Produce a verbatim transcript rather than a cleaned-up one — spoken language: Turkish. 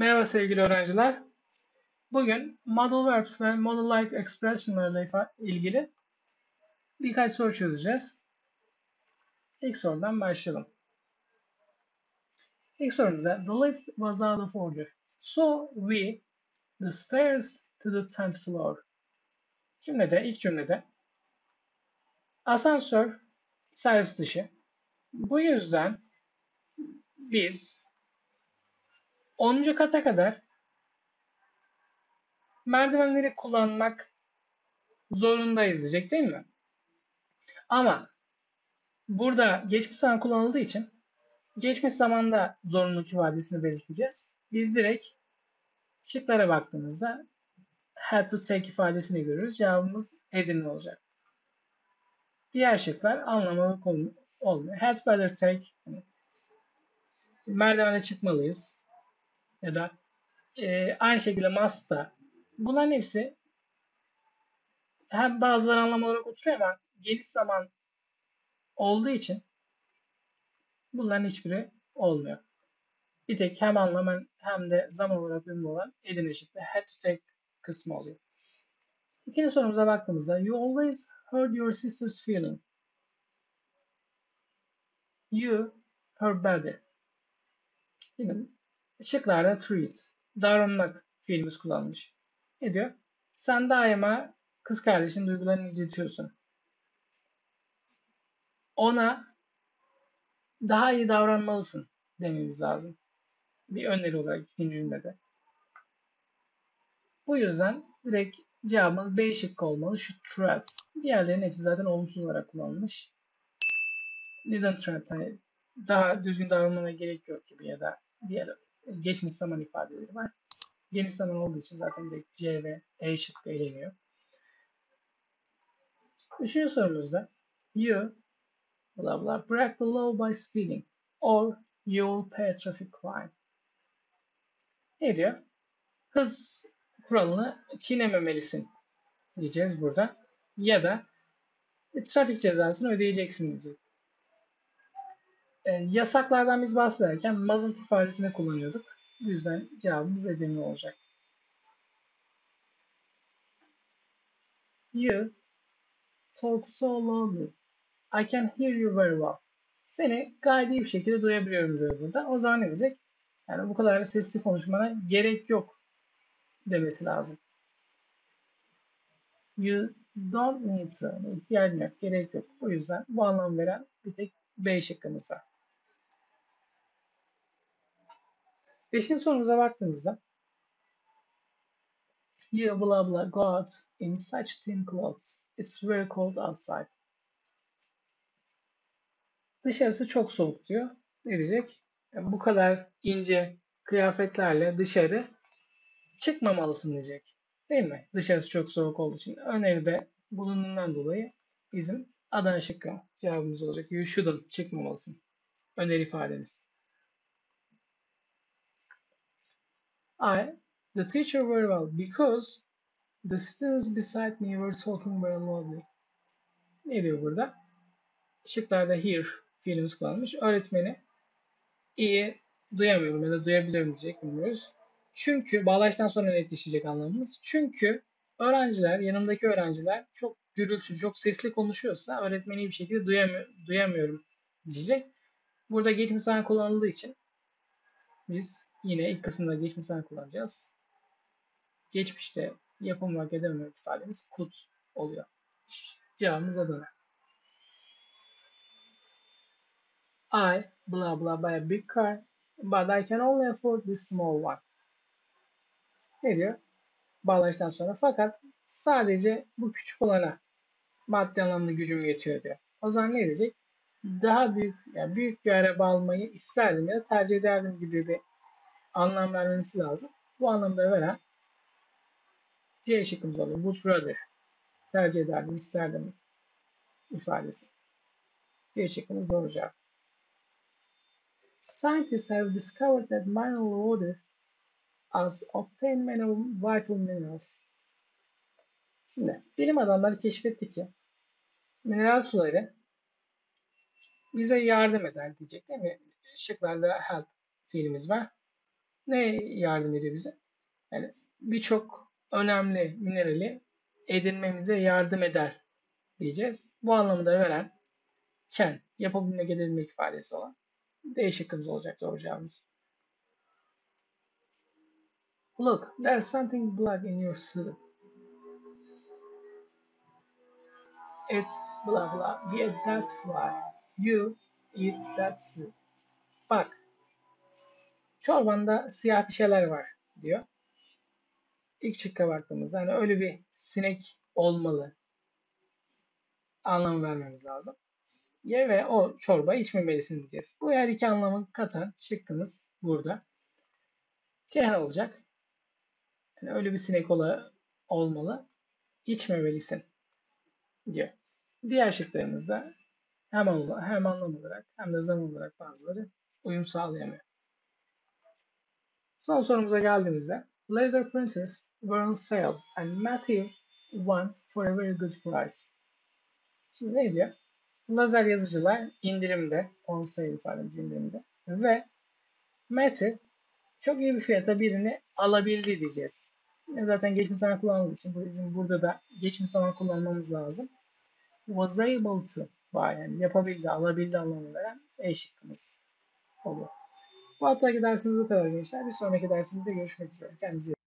Merhaba sevgili öğrenciler. Bugün modal verbs ve modal-like expressionlarla ilgili birkaç soru çözeceğiz. İlk sorudan başlayalım. İlk sorumuzda the lift was out of order. So we the stairs to the tenth floor. Cümlede, ilk cümlede asansör servis dışı. Bu yüzden biz onuncu kata kadar merdivenleri kullanmak zorundayız diyecek değil mi? Ama burada geçmiş zaman kullanıldığı için geçmiş zamanda zorunluluk ifadesini belirteceğiz. Biz direkt şıklara baktığımızda had to take ifadesini görürüz. Cevabımız edinme olacak. Diğer şıklar anlamlı olmuyor. Had better take, merdivene çıkmalıyız. Ya da e, aynı şekilde must'ta. Bunların hepsi hem bazıları anlam olarak oturuyor ama geliş zaman olduğu için bunların hiçbiri olmuyor. Bir tek hem anlam hem de zaman olarak ünlü olan edinme şekli had to take kısmı oluyor. İkinci sorumuza baktığımızda you always hurt your sister's feeling. You her brother. Şimdi şıklarda treat, davranmak fiilimiz kullanmış. Ne diyor? Sen daima kız kardeşinin duygularını incitiyorsun. Ona daha iyi davranmalısın dememiz lazım. Bir öneri olarak ikinci cümlede. Bu yüzden direkt cevabımız B şıkkı olmalı. Şu treat. Diğerlerinin hepsi zaten olumsuz olarak kullanılmış. Neden treat? Yani daha düzgün davranmana gerek yok gibi ya da diğer geçmiş zaman ifadeleri var. Geniş zaman olduğu için zaten direkt C ve E şıkkı eleniyor. Üçüncü sorumuzda you bla bla break the law by speeding or you will pay a traffic fine. Ne diyor? Hız kuralını çiğnememelisin diyeceğiz burada. Ya da trafik cezasını ödeyeceksin diyeceğiz. Yasaklardan biz bahsederken mustn't ifadesini kullanıyorduk. Bu yüzden cevabımız edinme olacak. You talk so loudly. I can hear you very well. Seni gayet iyi bir şekilde duyabiliyorum diyor burada. O zaman ne diyecek? Yani bu kadar sesli konuşmana gerek yok demesi lazım. You don't need to. İhtiyacın yok, gerek yok. O yüzden bu anlam veren bir tek B şıkkımız var. Beşinci sorumuza baktığımızda you blah blah got in such thin clothes. It's very cold outside. Dışarısı çok soğuk diyor. Ne diyecek? Yani bu kadar ince kıyafetlerle dışarı çıkmamalısın diyecek. Değil mi? Dışarısı çok soğuk olduğu için. Öneride bulunduğundan dolayı bizim Adana şıkkı cevabımız olacak. You shouldn't. Çıkmamalısın. Öneri ifademiz. I, the teacher very well because the students beside me were talking very loudly. Ne diyor burada? Şıklarda here fiilimiz kullanmış. Öğretmeni iyi duyamıyorum ya da duyabiliyorum diyecek bilmiyoruz. Çünkü bağlaçtan sonra netleşecek anlamımız. Çünkü öğrenciler, yanımdaki öğrenciler çok gürültü, çok sesli konuşuyorsa öğretmeni bir şekilde duyamıyor, duyamıyorum diyecek. Burada geçmiş zaman kullanıldığı için biz yine ilk kısımda geçmiş zaman kullanacağız. Geçmişte yapılmak edemiyorum ifademiz could oluyor. Cevabımız Adana. I blah blah buy a big car but I can only afford this small one. Ne diyor? Bağlaçtan sonra fakat sadece bu küçük olana maddi anlamda gücüm yetiyor diyor. O zaman ne diyecek? Daha büyük, yani büyük bir araba almayı isterdim ya da tercih ederdim gibi bir anlam vermesi lazım. Bu anlamda veren C şıkkımız oluyor. Would rather. Tercih ederdim, isterdim ifadesi. C şıkkımız doğru cevap. Scientists have discovered that mineral water has obtained many vital minerals. Şimdi bilim adamları keşfetti ki mineral suları bize yardım eder diyecek değil mi? Şıklarda help fiilimiz var. ne yardım ediyor bize? Yani birçok önemli minerali edinmemize yardım eder diyeceğiz. Bu anlamda veren ken, yapabilmek edinmek ifadesi olan D şıkkımız olacak doğru cevabımız. Look, there's something black in your soup. It's blah blah. Get that fly. You eat that soup. Bak, çorbanda siyah bir şeyler var diyor. İlk şıkka baktığımızda hani öyle bir sinek olmalı anlam vermemiz lazım. Ye ve o çorba içmemelisin diyeceğiz. Bu her iki anlamı katan şıkkımız burada C olacak. Yani öyle bir sinek ola, olmalı, içmemelisin diyor. Diğer şıklarımızda hem, hem anlam olarak hem de zaman olarak bazıları uyum sağlayamıyor. Son sorumuza geldiğimizde laser printers were on sale and Matthew won for a very good price. Şimdi ne diyor? Lazer yazıcılar indirimde, on sale ifademiz indirimde ve Matthew çok iyi bir fiyata birini alabildi diyeceğiz. Zaten geçmiş zaman kullanmamız için bizim burada da geçmiş zaman kullanmamız lazım. Was able to buy, yani yapabildi, alabildi anlamına veren E şıkkımız olur. Bu haftaki dersimiz bu kadar gençler. Bir sonraki dersimizde görüşmek üzere. Kendinize